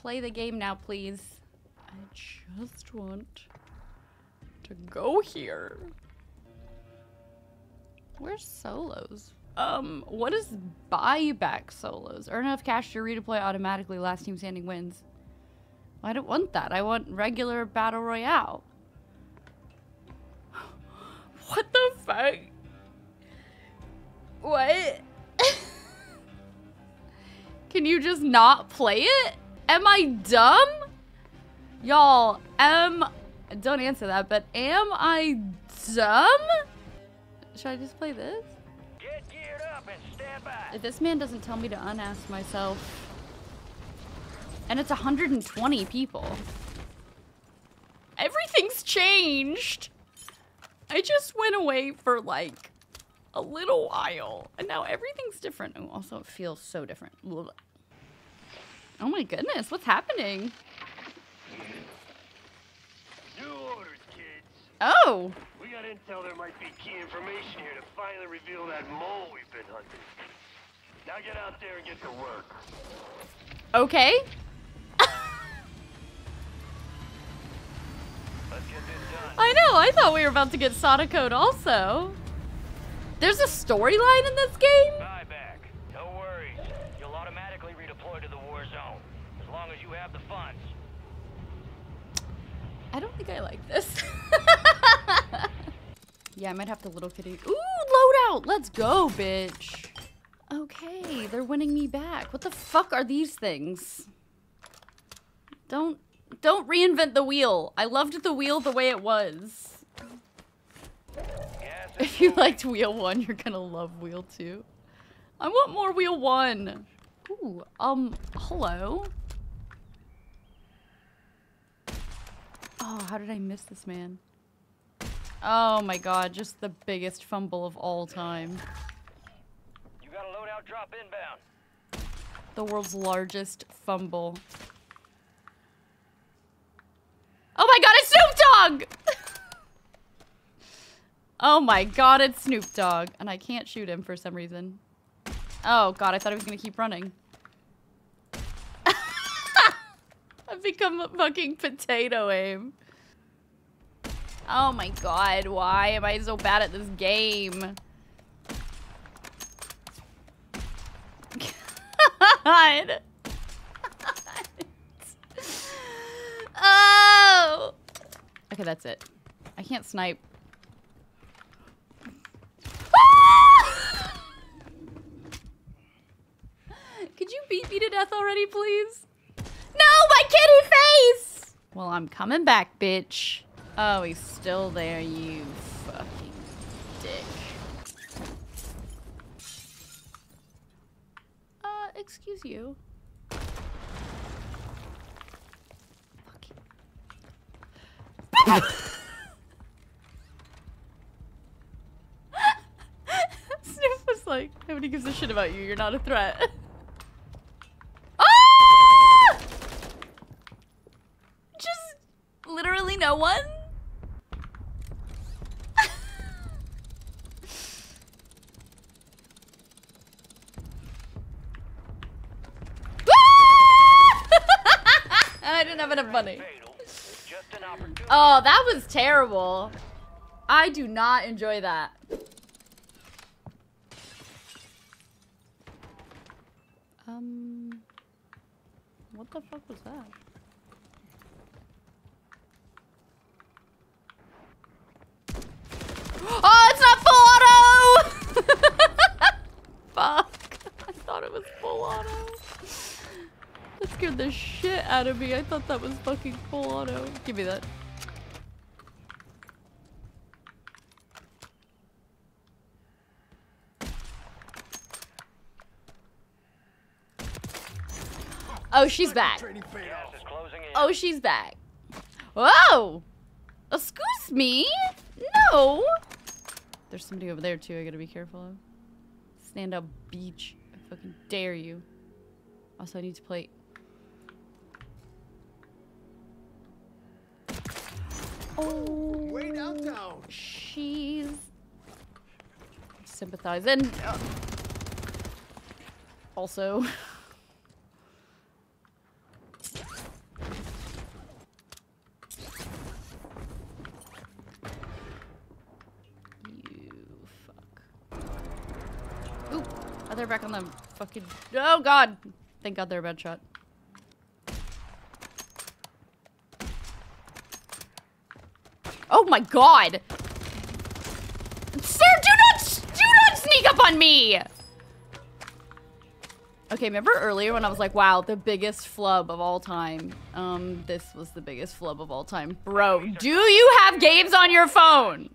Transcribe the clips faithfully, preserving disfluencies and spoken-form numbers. play the game now, please. I just want to go here. Where's solos? Um, what is buyback solos? Earn enough cash to redeploy automatically. Last team standing wins. I don't want that. I want regular battle royale. What the fuck? What? Can you just not play it? Am I dumb? Y'all, am... Don't answer that, but am I dumb? Should I just play this? Get geared up and stand by. If this man doesn't tell me to unask myself. And it's one hundred twenty people. Everything's changed. I just went away for like a little while and now everything's different. Oh, also it feels so different. Ugh. Oh my goodness, what's happening? New orders, kids. Oh. We got intel there might be key information here to finally reveal that mole we've been hunting. Now get out there and get to work. Okay. I know, I thought we were about to get Sadako also. There's a storyline in this game? Buyback. No worries. You'll automatically redeploy to the war zone, as long as you have the funds. I don't think I like this. Yeah, I might have to little kitty. Ooh, loadout! Let's go, bitch. Okay, they're winning me back. What the fuck are these things? Don't... Don't reinvent the wheel. I loved the wheel the way it was. Yes, if you liked wheel one, you're gonna love wheel two. I want more wheel one. Ooh, um, hello? Oh, how did I miss this man? Oh my god, just the biggest fumble of all time. You got a loadout drop inbound. The world's largest fumble. Oh my god, it's Snoop Dogg! Oh my god, it's Snoop Dogg. And I can't shoot him for some reason. Oh god, I thought I was gonna keep running. I've become a fucking potato aim. Oh my god, why am I so bad at this game? God! Oh! Okay, that's it. I can't snipe. Ah! Could you beat me to death already, please? No, my kitty face! Well, I'm coming back, bitch. Oh, he's still there, you fucking dick. Uh, excuse you. Snoop was like, nobody gives a shit about you, you're not a threat. Ah! Just literally no one? I didn't have enough money. Oh, that was terrible. I do not enjoy that. Um, what the fuck was that? Oh, it's not full auto! Fuck. I thought it was full auto. That scared the shit out of me. I thought that was fucking full auto. Give me that. Oh, she's back. Oh, she's back. Whoa! Excuse me? No! There's somebody over there, too, I gotta be careful of. Stand up, beach. I fucking dare you. Also, I need to play... Oh, she's sympathizing. Also... they're back on the fucking... Oh, God. Thank God they're a bad shot. Oh, my God. Sir, do not, do not sneak up on me. Okay, remember earlier when I was like, wow, the biggest flub of all time. Um, this was the biggest flub of all time. Bro, do you have games on your phone?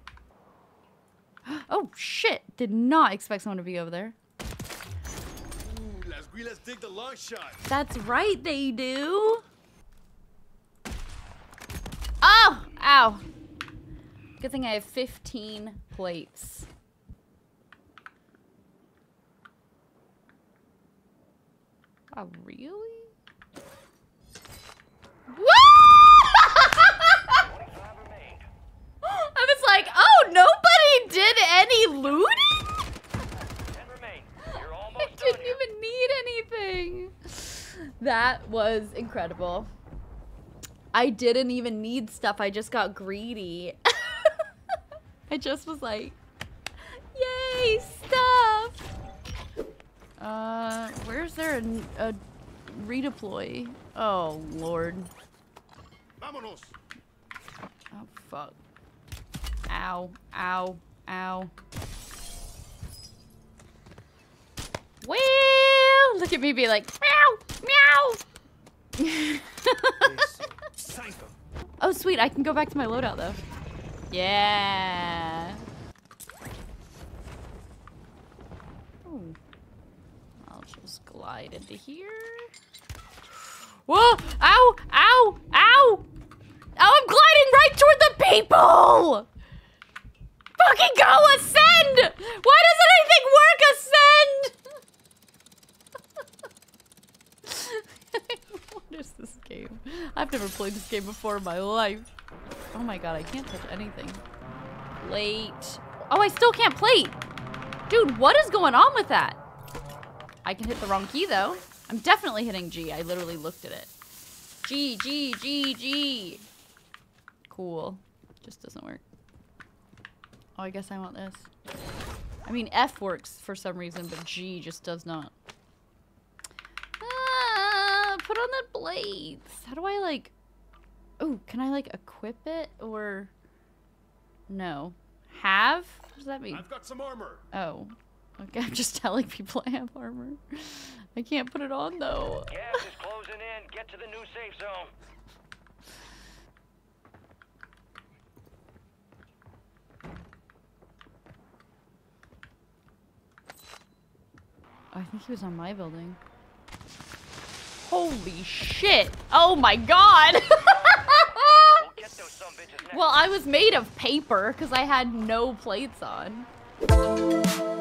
Oh, shit. Did not expect someone to be over there. Ooh, let's, let's dig the long shot. That's right, they do. Oh, ow. Good thing I have fifteen plates. Oh, really? Woo! I was like, oh, nobody did any looting? I didn't even need anything. That was incredible. I didn't even need stuff. I just got greedy. I just was like, yay, stuff. Uh, where's there a, a redeploy? Oh, Lord. Vamonos. Oh, fuck. Ow, ow, ow. Well, look at me be like, meow, meow. Oh, sweet. I can go back to my loadout, though. Yeah. Ooh. I'll just glide into here. Whoa! Ow! Ow! Ow! Oh, I'm gliding right toward the people! Fucking go! Ascend! Why doesn't anything work? Ascend! What is this game? I've never played this game before in my life. Oh my god, I can't touch anything. Plate. Oh, I still can't plate! Dude, what is going on with that? I can hit the wrong key, though. I'm definitely hitting G. I literally looked at it. G, G, G, G. Cool. Just doesn't work. Oh, I guess I want this. I mean, F works for some reason, but G just does not. Ah, put on the blades. How do I, like... Oh, can I, like, equip it? Or... No. Have? What does that mean? I've got some armor. Oh. Okay, I'm just telling people I have armor. I can't put it on, though. Gas is closing in. Get to the new safe zone. I think he was on my building. Holy shit! Oh my god! Well, I was made of paper because I had no plates on.